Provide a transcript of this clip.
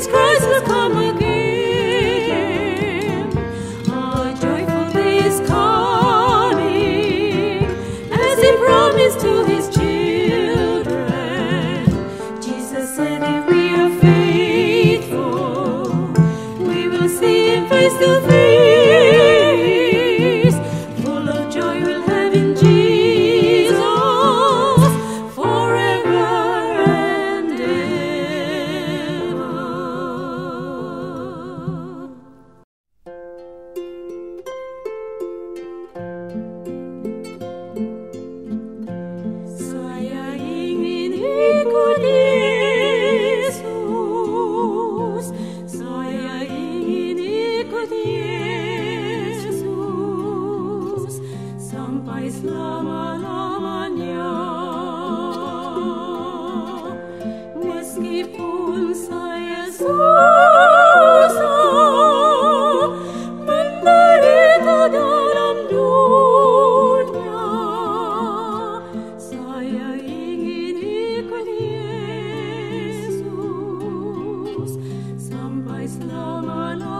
Lama